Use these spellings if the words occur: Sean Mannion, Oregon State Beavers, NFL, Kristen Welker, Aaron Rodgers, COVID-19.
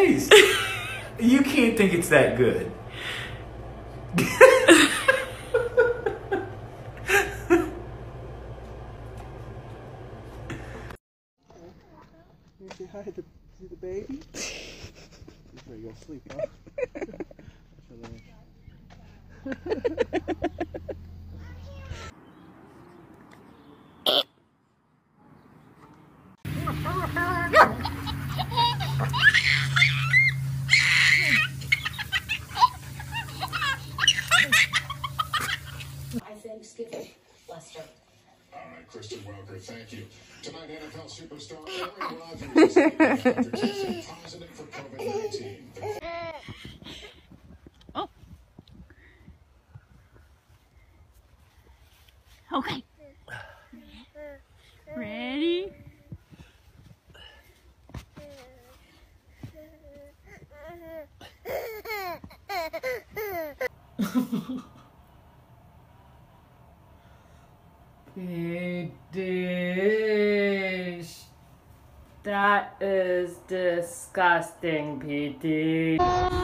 taste. You can't think it's that good. Say hi to the baby. He's ready to go to sleep, huh? I said, skip it, Lester. All right, Kristen Welker, thank you. Tonight, NFL superstar Aaron Rodgers after testing positive for COVID-19. Oh. Okay. Ready? Big dish. That is disgusting, PD.